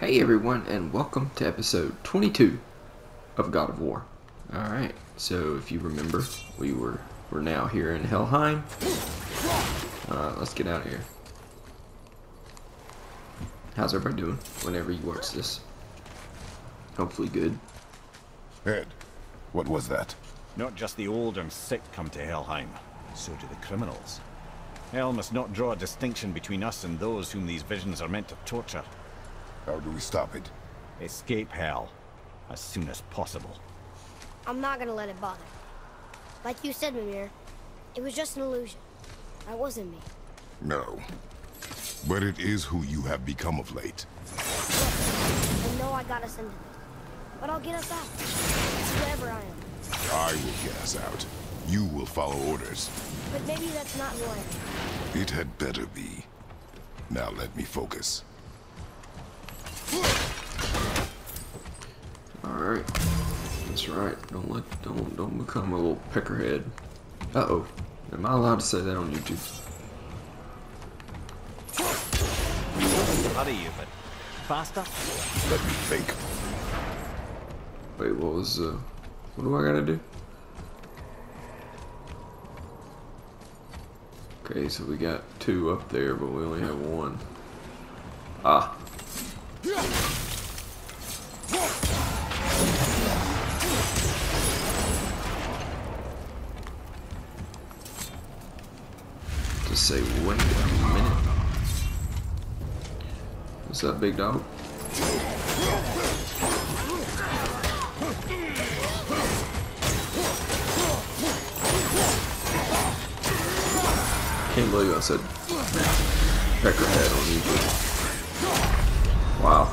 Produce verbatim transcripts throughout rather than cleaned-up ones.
Hey everyone, and welcome to episode twenty-two of God of War. Alright, so if you remember, we were, we're now here in Helheim. Uh, let's get out of here. How's everybody doing whenever you watch this? Hopefully good. Ed, what was that? Not just the old and sick come to Helheim, so do the criminals. Hell must not draw a distinction between us and those whom these visions are meant to torture. How do we stop it? Escape hell as soon as possible. I'm not gonna let it bother. Like you said, Mimir, it was just an illusion. That wasn't me. No. But it is who you have become of late. I know I got us into this, but I'll get us out. It's wherever I am. I will get us out. You will follow orders. But maybe that's not who I am. It had better be. Now let me focus. Alright. That's right. Don't let don't don't become a little peckerhead. Uh oh. Am I allowed to say that on YouTube? Hurry you, but faster? Let me think. Wait, what was uh what do I gotta do? Okay, so we got two up there, but we only have one. Ah. Just say wait a minute. What's up, big dog? Can't believe I said peckerhead on YouTube. Wow.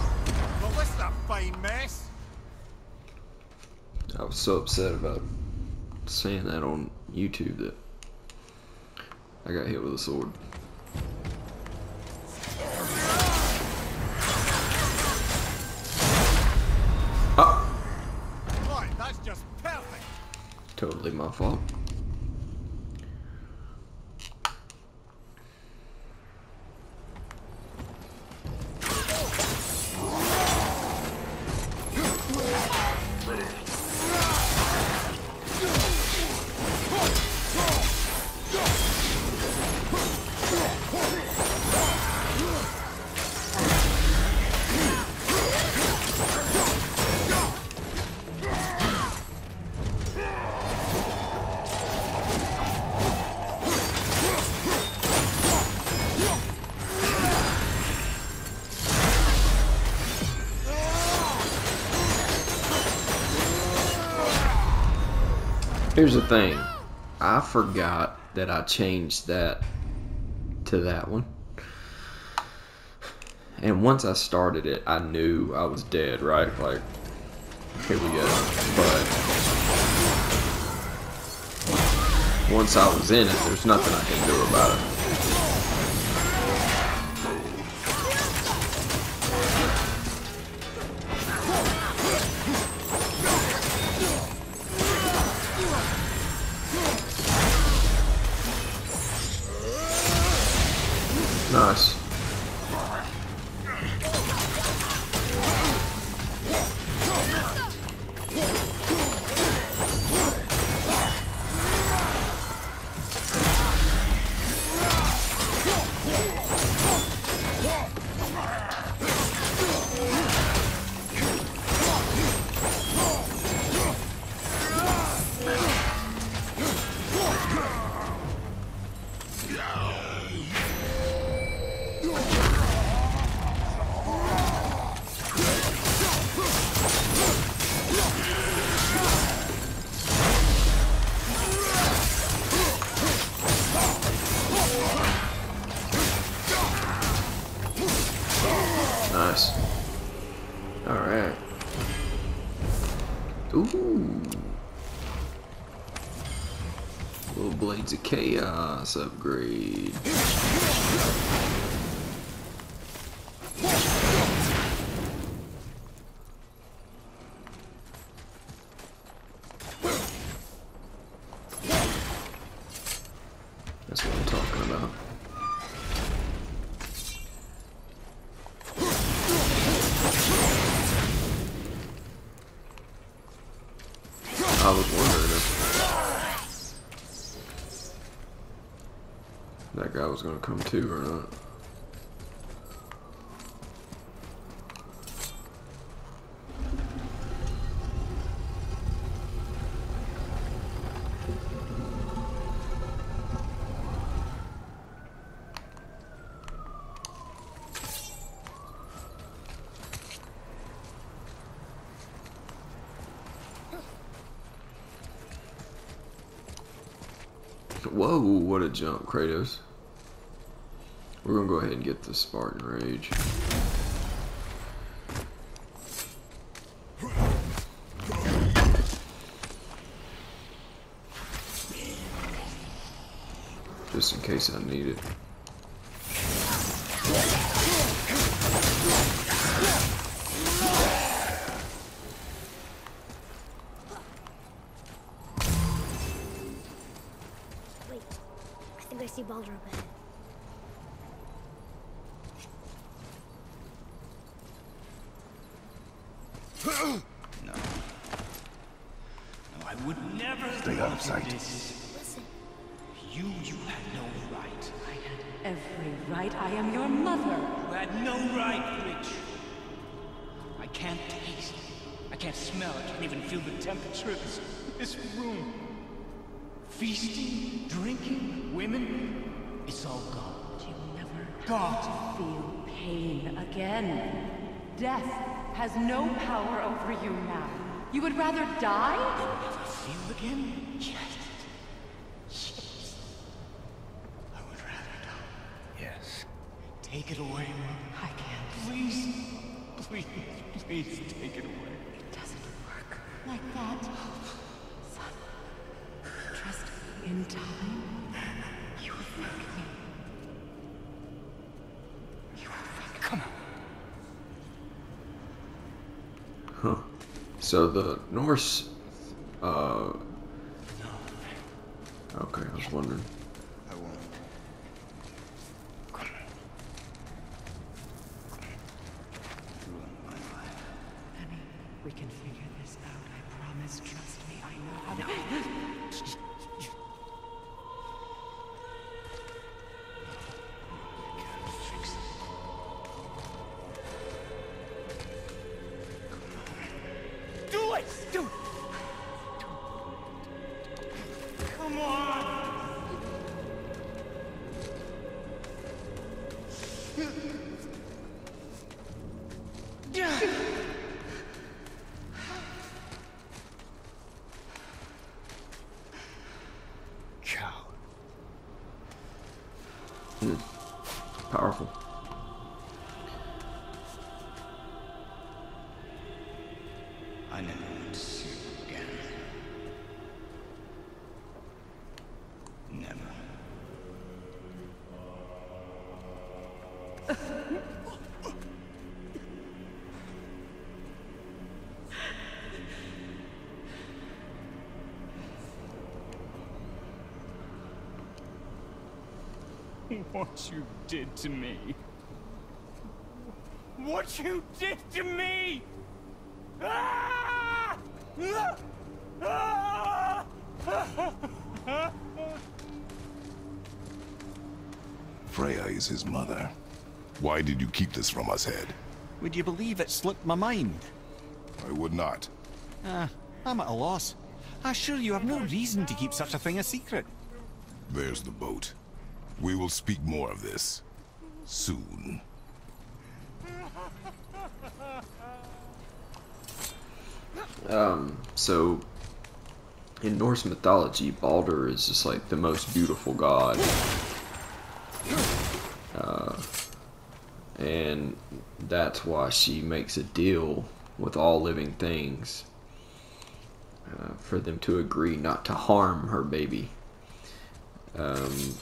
Well, what's that fine mess? I was so upset about saying that on YouTube that I got hit with a sword. Oh! Boy, that's just perfect. Totally my fault. Here's the thing, I forgot that I changed that to that one. And once I started it, I knew I was dead, right? Like, here we go. But once I was in it, there's nothing I can do about it. Nice. Nice. Alright. Ooh. Little Blades of Chaos upgrade. That's what I'm talking about. was gonna come too or not. Whoa, what a jump, Kratos. We're gonna go ahead and get the Spartan Rage. Just in case I need it. Baldur up ahead. No. No, I would never stay out of sight. Listen. You, you had no right. I had every right. I am your mother. You had no right, Rich. I can't taste. I can't smell. I can't even feel the temperature of this, this room. Feasting, drinking, women, it's all gone. You never God. Feel pain again. Death has no power over you now. You would rather die? You'll never feel again? Yes. Yes. I would rather die. Yes. Take it away, Mom. I can't. Please, please, please take it away. It doesn't work like that. In time, you will thank me. You will thank me. Come on. Huh. So the Norse, uh... okay, I was wondering. I won't. Come on. Ruin my life. Honey, we can figure this out. I promise. Trust me. I know how to... Powerful. I never want to see you again. Never. What you did to me. What you did to me! Ah! Ah! Freya is his mother. Why did you keep this from us, Head? Would you believe it slipped my mind? I would not. Ah, I'm at a loss. I assure you, I've no reason to keep such a thing a secret. There's the boat. We will speak more of this soon. Um, so in Norse mythology, Baldur is just like the most beautiful god. Uh, and that's why she makes a deal with all living things uh, for them to agree not to harm her baby. Um,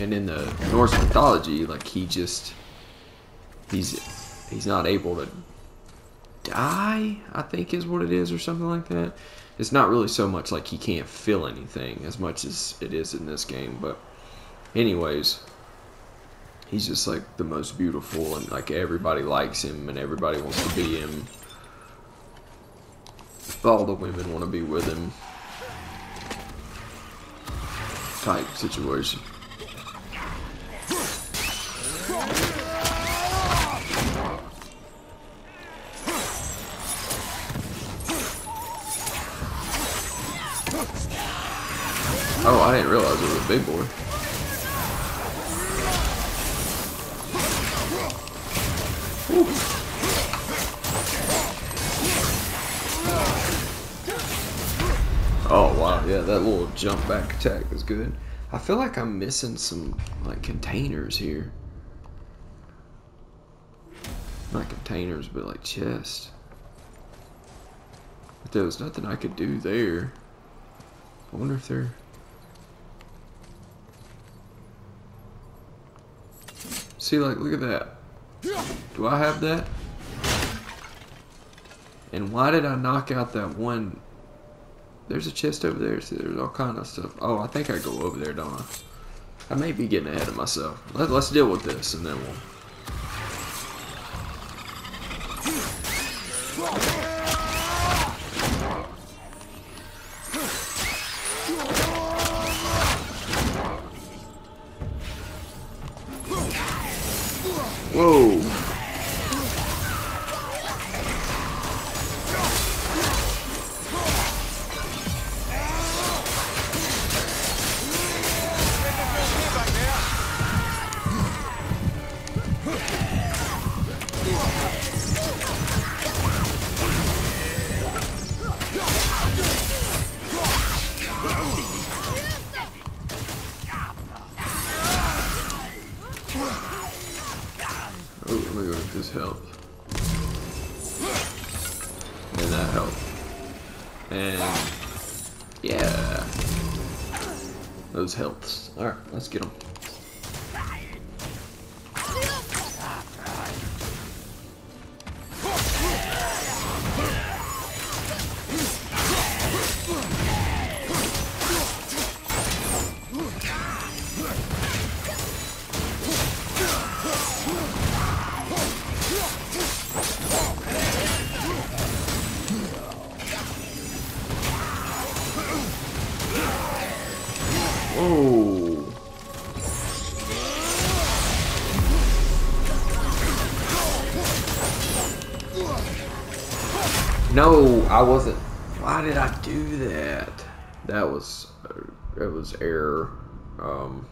And in the Norse mythology, like he just, he's he's not able to die, I think is what it is, or something like that. It's not really so much like he can't feel anything as much as it is in this game. But anyways, he's just like the most beautiful, and like everybody likes him and everybody wants to be him. All the women want to be with him. type situation. Oh, I didn't realize it was a big boy. Oh wow, yeah, that little jump back attack is good. I feel like I'm missing some like containers here. Not containers, but like chests. But there was nothing I could do there. I wonder if they're... See, like, look at that. Do I have that? And why did I knock out that one? There's a chest over there. See, there's all kind of stuff. Oh, I think I go over there, don't I? I may be getting ahead of myself. Let, let's deal with this, and then we'll... Whoa! Helps. All right, let's get them. No, I wasn't. Why did I do that? That was, it was error. Um,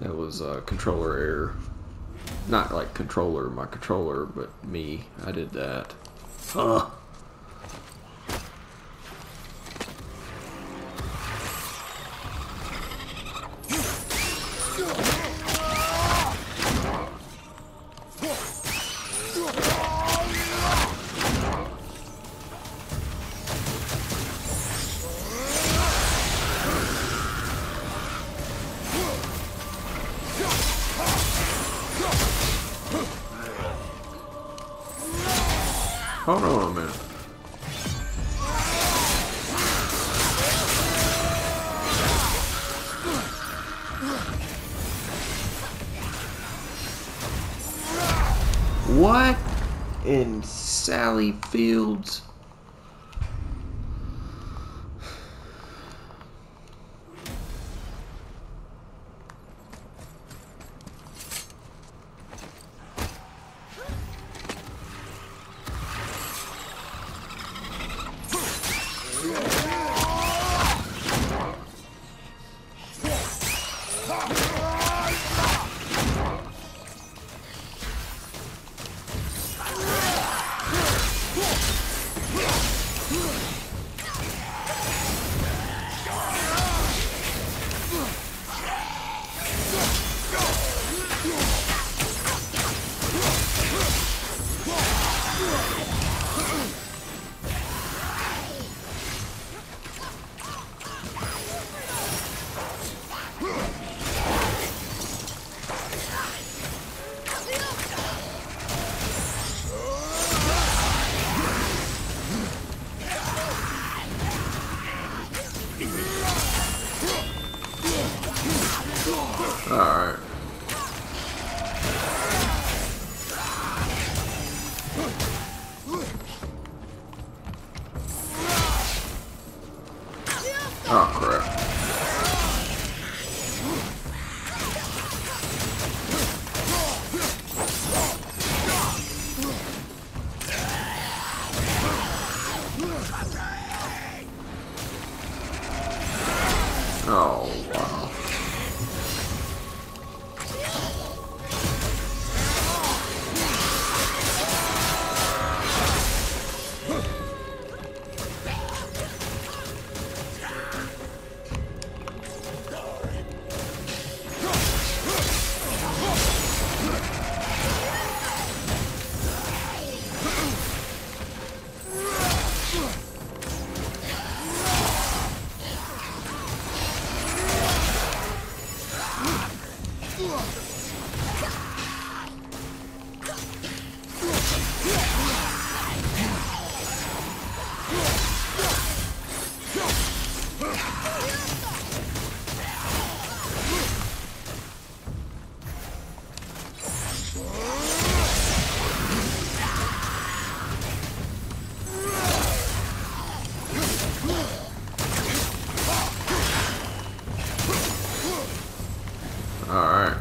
that was uh, controller error. Not like controller, my controller, but me. I did that. Huh. Hold on a minute. What in Sally Fields?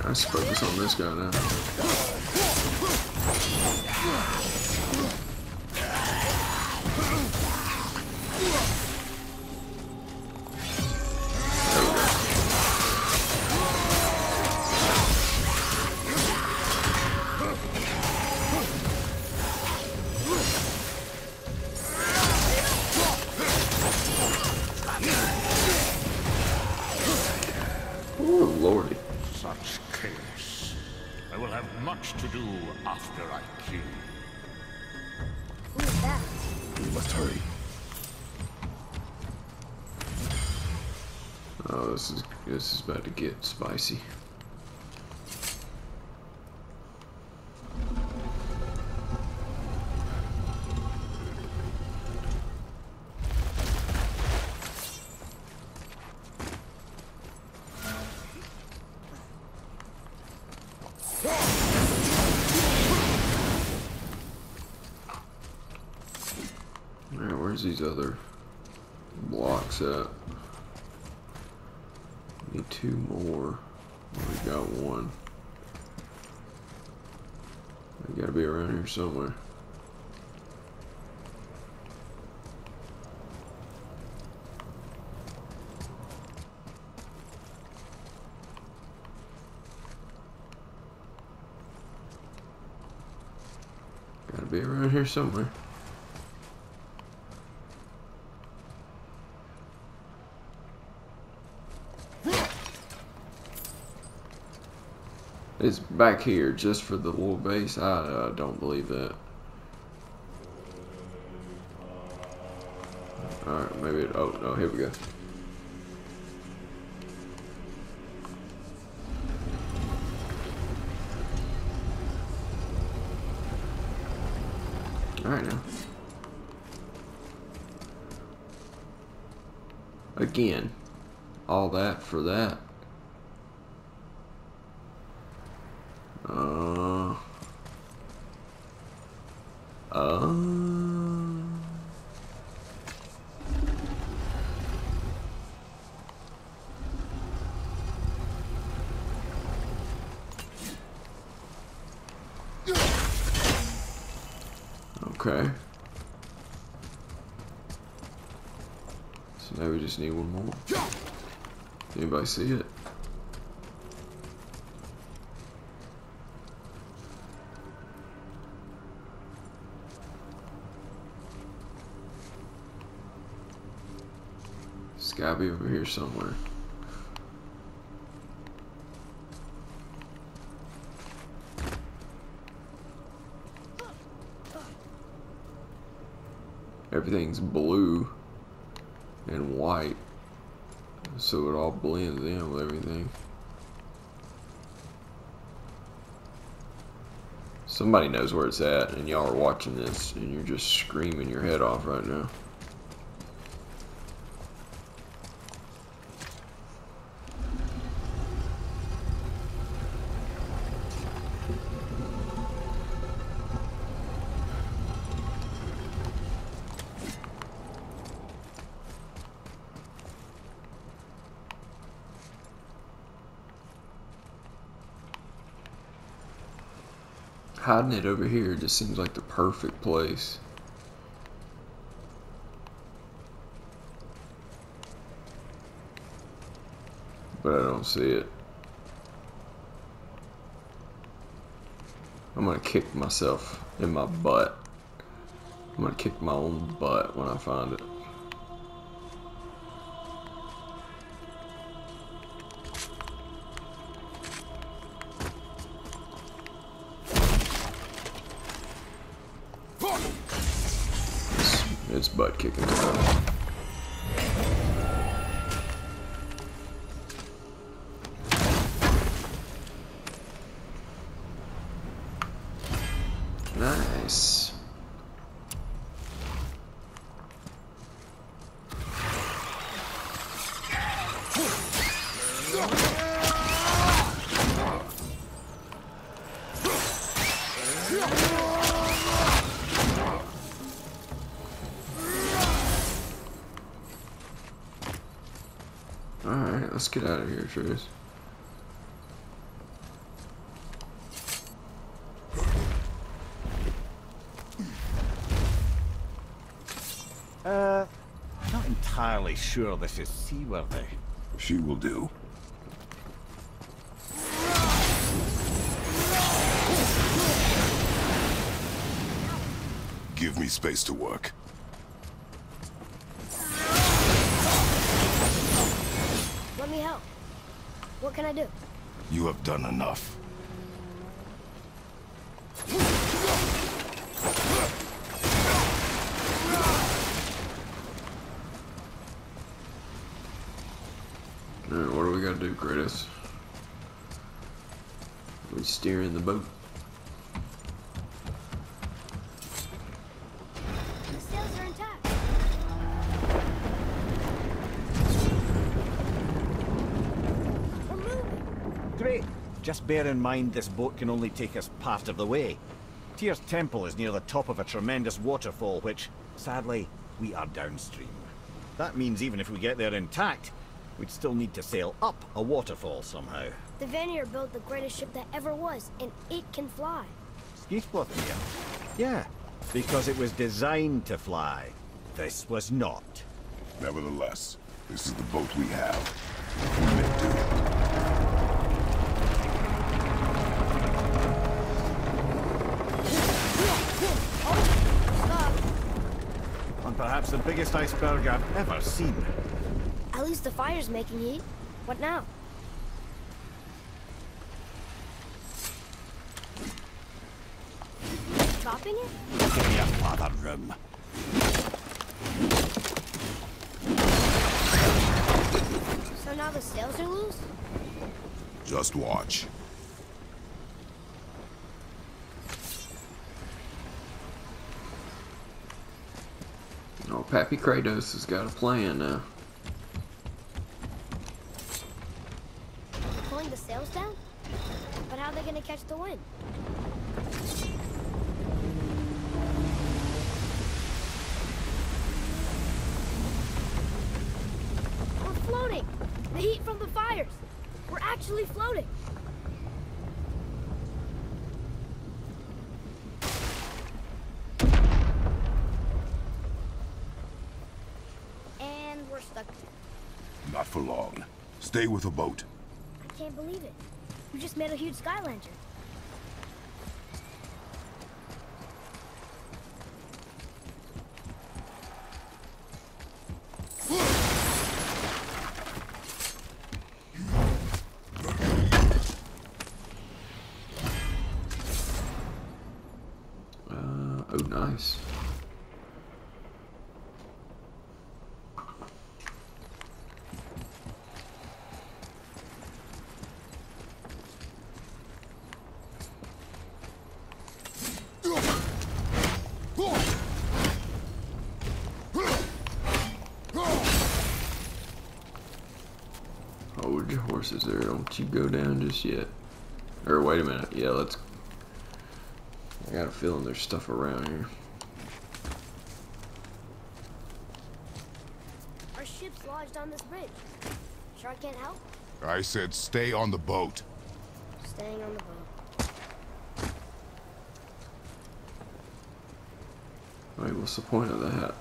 Let's focus on this guy now. There we go. Oh, lordy. Such chaos. I will have much to do after I kill. Who is that? We must hurry. Oh, this is this is about to get spicy. These other blocks up. Need two more. We got one. They gotta be around here somewhere. Gotta be around here somewhere. It's back here just for the little base. I uh, don't believe that. Alright, maybe it, oh no, here we go. Alright now. Again, all that for that. Uh, uh, okay. So now we just need one more. Anybody see it? Gotta be over here somewhere. Everything's blue and white, so it all blends in with everything. Somebody knows where it's at, and y'all are watching this, and you're just screaming your head off right now. Hiding it over here just seems like the perfect place. But I don't see it. I'm gonna kick myself in my butt. I'm gonna kick my own butt when I find it. It's butt kicking. get out of here, Atreus. Uh, not entirely sure this is seaworthy. She will do. Give me space to work. Let me help. What can I do? You have done enough. Alright, what do we gotta do, Kratos? We steer in the boat. Just bear in mind this boat can only take us part of the way. Tyr's temple is near the top of a tremendous waterfall which, sadly, we are downstream. That means even if we get there intact, we'd still need to sail up a waterfall somehow. The Vanir built the greatest ship that ever was, and it can fly. Skithblothmere? Yeah, because it was designed to fly. This was not. Nevertheless, this is the boat we have. We may do it. Perhaps the biggest iceberg I've ever seen. At least the fire's making heat. What now? Stopping it? Give me a father room. So now the sails are loose? Just watch. Oh, Pappy Kratos has got a plan now. Pulling the sails down? But how are they gonna catch the wind? We're floating! The heat from the fires! We're actually floating! Not for long. Stay with the boat. I can't believe it. You just made a huge sky lantern. Uh, oh, nice. Horses there, don't you go down just yet. Or wait a minute, yeah, let's, I got a feeling there's stuff around here. Our ship's lodged on this bridge. Sure I can't help? I said stay on the boat. Staying on the boat. Wait, what's the point of that?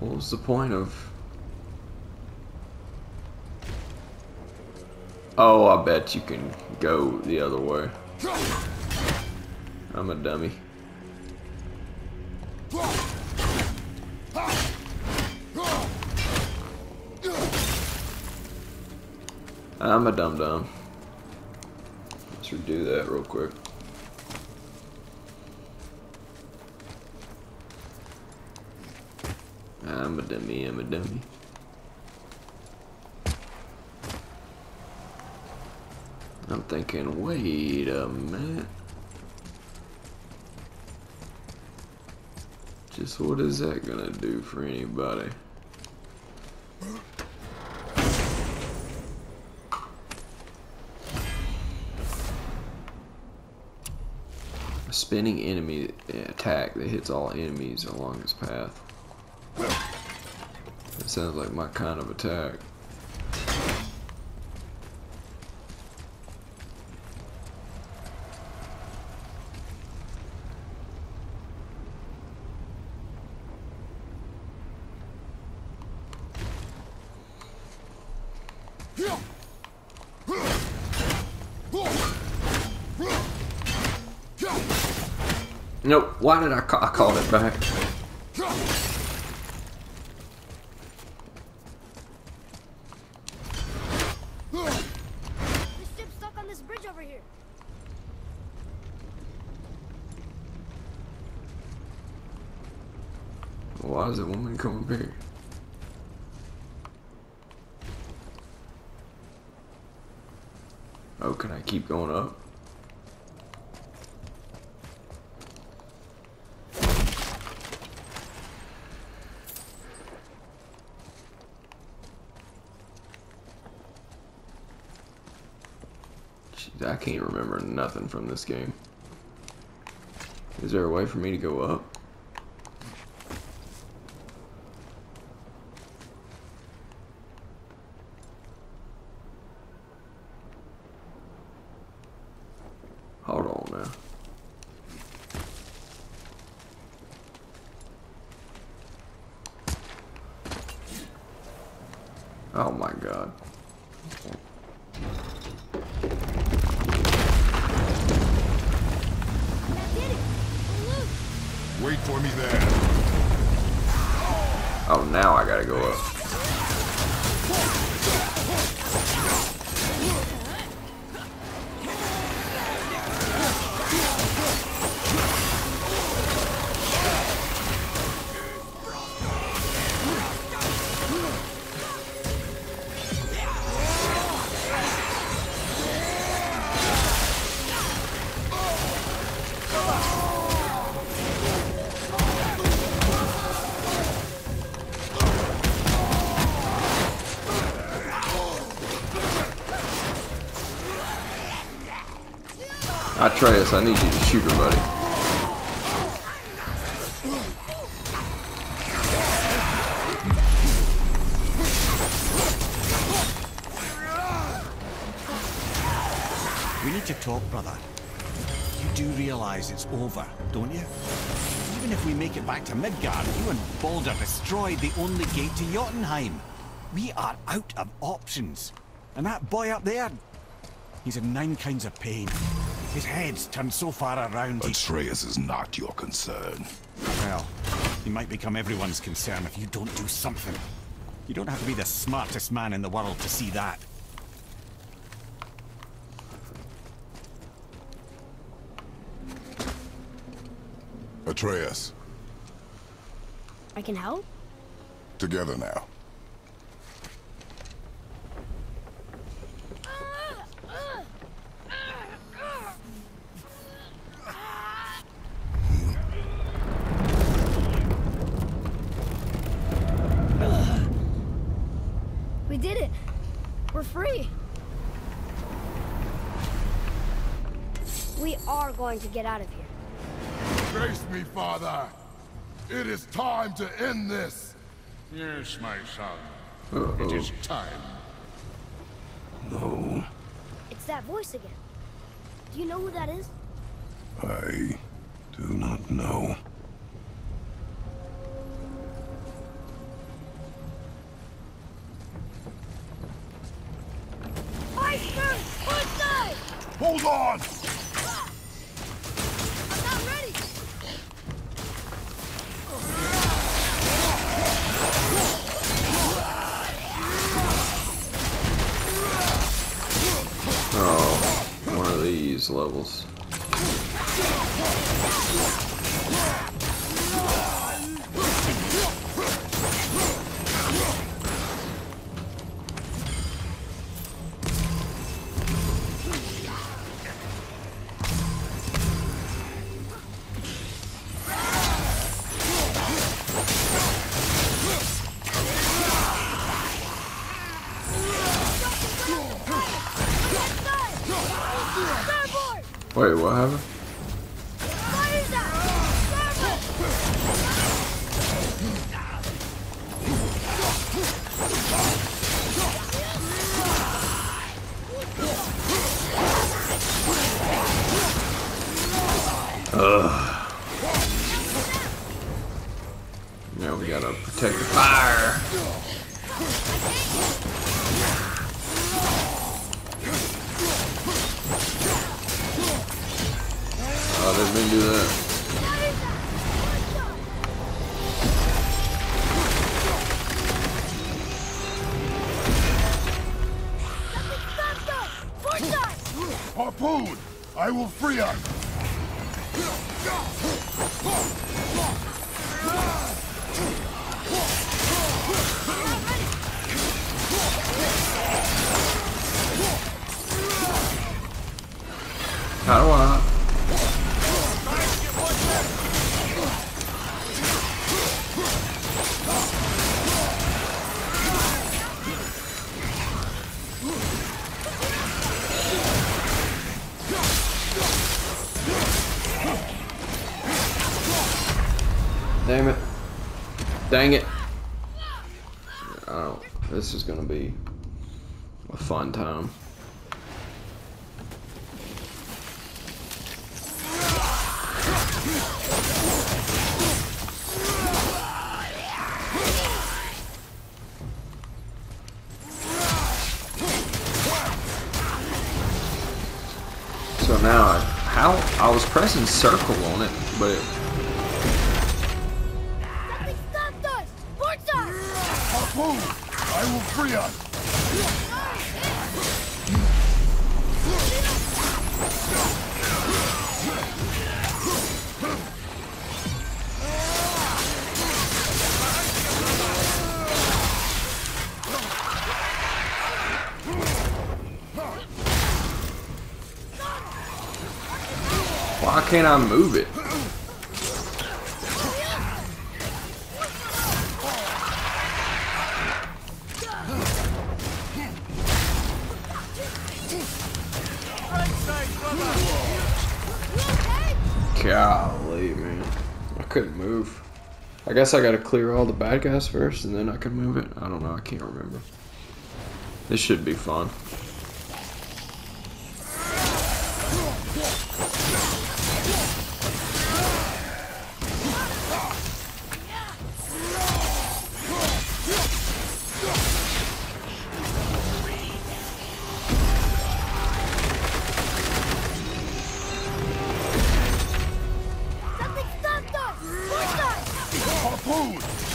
What was the point of? Oh, I bet you can go the other way. I'm a dummy. I'm a dum-dum. Let's redo that real quick. I'm a dummy, I'm a dummy. I'm thinking, wait a minute. Just what is that gonna do for anybody? spinning enemy attack that hits all enemies along its path. That sounds like my kind of attack. Nope, why did I ca- I called it back? There's ships stuck on this bridge over here. Why is the woman coming up here? Oh, can I keep going up? I can't remember nothing from this game. Is there a way for me to go up? Hold on now. Oh my god. Wait for me there. Oh, now I gotta go up. Atreus, I need you to shoot her, buddy. We need to talk, brother. You do realize it's over, don't you? Even if we make it back to Midgard, you and Baldur destroyed the only gate to Jotunheim. We are out of options. And that boy up there, he's in nine kinds of pain. His head's turned so far around. Atreus is not your concern. Well, he might become everyone's concern if you don't do something. You don't have to be the smartest man in the world to see that. Atreus. I can help? Together now. To get out of here. Face me, father. It is time to end this. Yes, my son. Uh-oh. It is time. No. It's that voice again. Do you know who that is? I do not know. Hold on! Levels. Wait, what happened? Now we gotta protect the fire. Oh, they've been doing that. Harpoon! I will free us! How do I? Damn it. Dang it. Oh, this is gonna be a fun time. So now I, how I was pressing circle on it, but it I will free us. Why can't I move it? Golly, man. I couldn't move. I guess I gotta clear all the bad guys first and then I can move it. I don't know. I can't remember. This should be fun.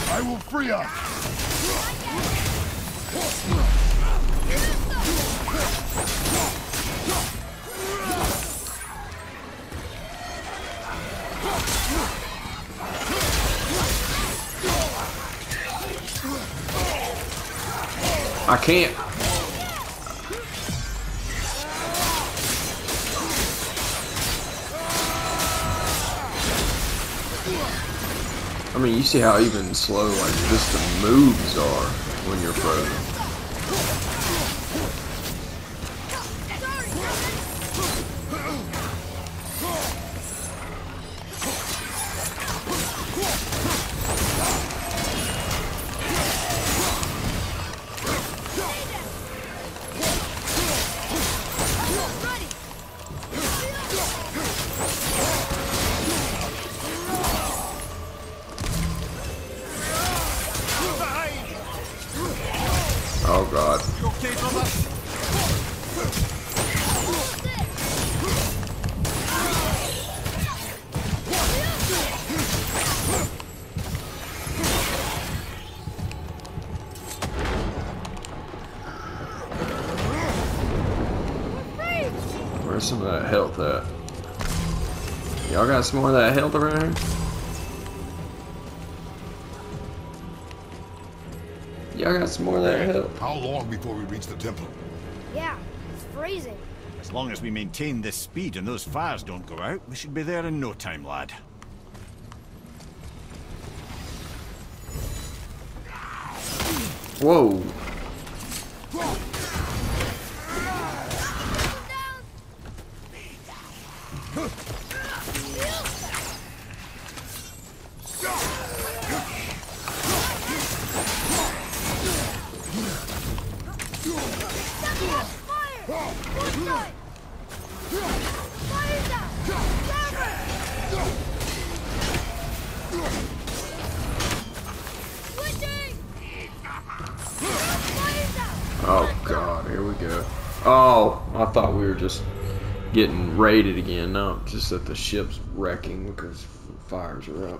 I will free us. I can't. I mean, you see how even slow, like, just the moves are when you're frozen. Oh god. Where's some of that health at? Y'all got some more of that health around here? I got some more of that help. How long before we reach the temple? Yeah, it's freezing. As long as we maintain this speed and those fires don't go out, we should be there in no time, lad. Whoa. Oh god, here we go. Oh, I thought we were just getting raided again. No, just that the ship's wrecking because fires are up.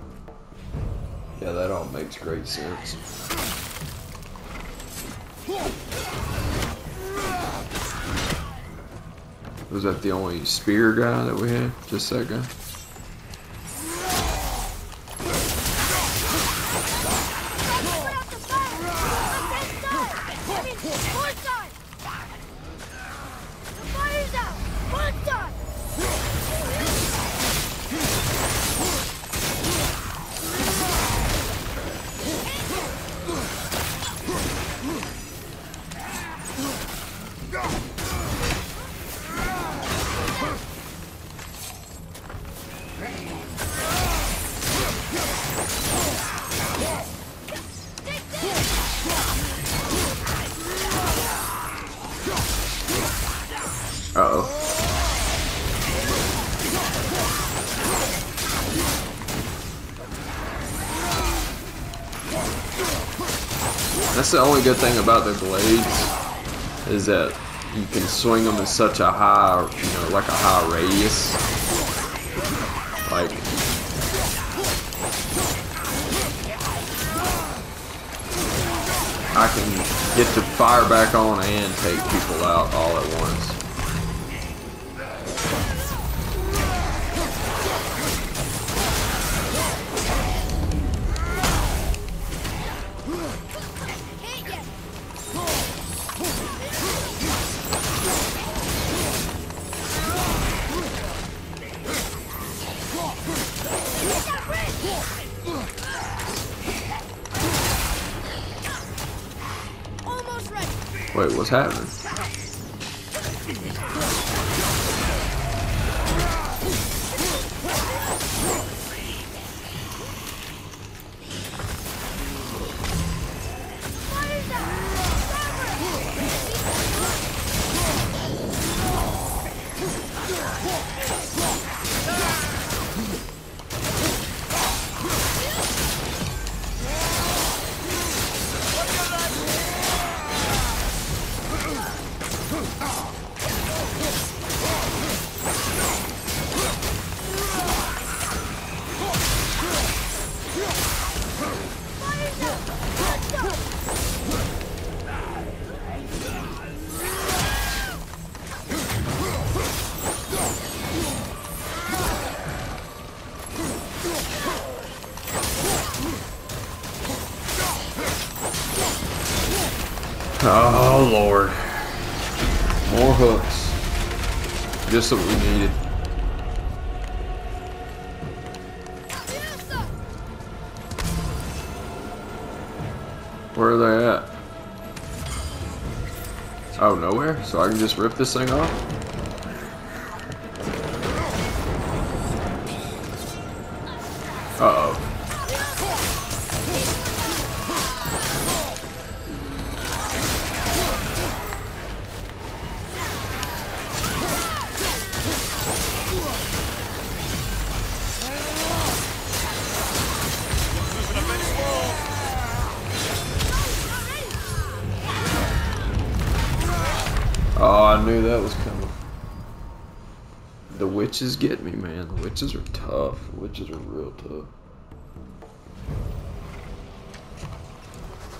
Yeah, that all makes great sense. Was that the only spear guy that we had? Just that guy? That's the only good thing about the blades is that you can swing them in such a high, you know, like a high radius. Like, I can get the fire back on and take people out all at once. Wait, what's happening? Oh lord. More hooks. Just what we needed. Where are they at? Oh, nowhere? So I can just rip this thing off? Uh-oh. Oh, I knew that was coming. The witches get me, man. The witches are tough. The witches are real tough.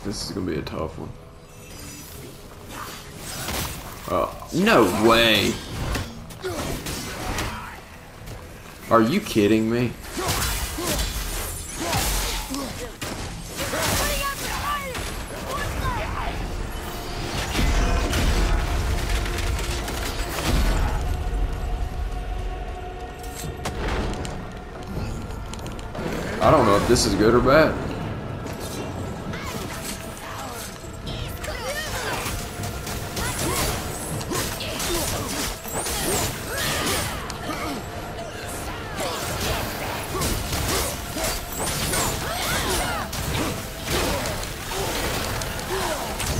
This is gonna be a tough one. Oh, no way! Are you kidding me? I don't know if this is good or bad.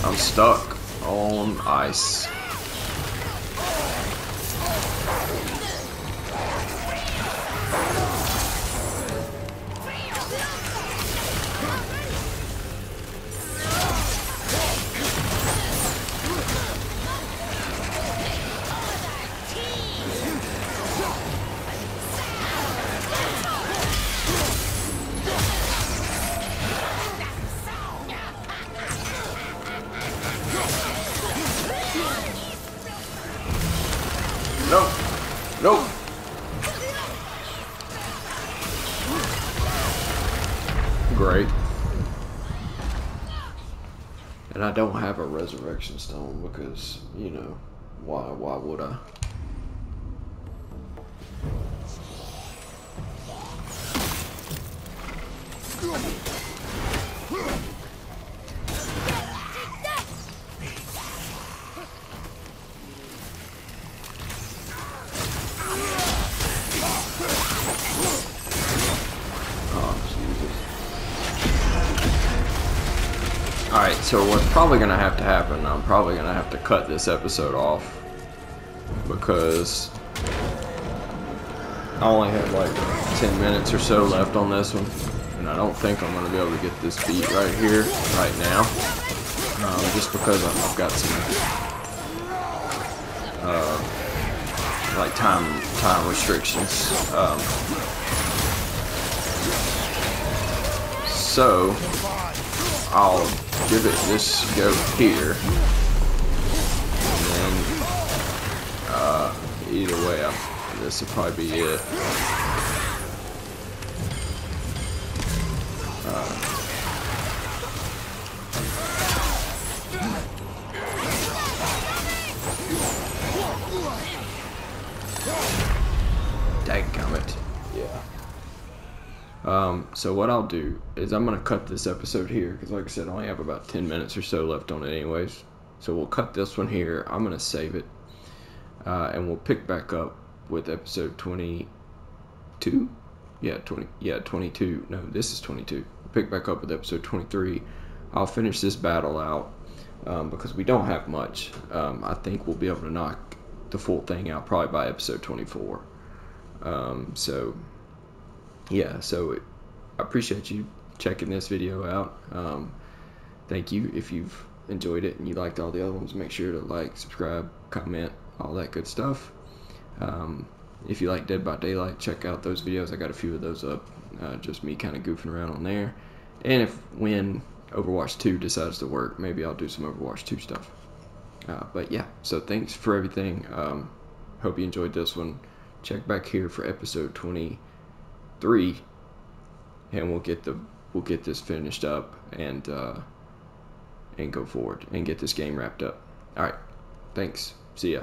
I'm stuck on ice. great. And I don't have a resurrection stone because, you know, why, why would I? So what's probably gonna have to happen, I'm probably gonna have to cut this episode off because I only have like ten minutes or so left on this one, and I don't think I'm gonna be able to get this beat right here, right now, um, just because I've got some uh, like time time restrictions. Um, so I'll give it this go here, and then uh, either way, I, this will probably be it. Uh, Dadgummit. Yeah. Um, so what I'll do is I'm going to cut this episode here because, like I said, I only have about ten minutes or so left on it anyways. So we'll cut this one here. I'm going to save it. Uh, and we'll pick back up with episode twenty-two? Yeah, twenty. Yeah, twenty-two. No, this is twenty-two. We'll pick back up with episode twenty-three. I'll finish this battle out um, because we don't have much. Um, I think we'll be able to knock the full thing out probably by episode twenty-four. Um, so... yeah, so it, I appreciate you checking this video out. Um, thank you if you've enjoyed it and you liked all the other ones. Make sure to like, subscribe, comment, all that good stuff. Um, if you like Dead by Daylight, check out those videos. I got a few of those up, uh, just me kind of goofing around on there. And if when Overwatch two decides to work, maybe I'll do some Overwatch two stuff. Uh, but yeah, so thanks for everything. Um, hope you enjoyed this one. Check back here for episode twenty-three, and we'll get the we'll get this finished up and uh and go forward and get this game wrapped up. All right, thanks, see ya.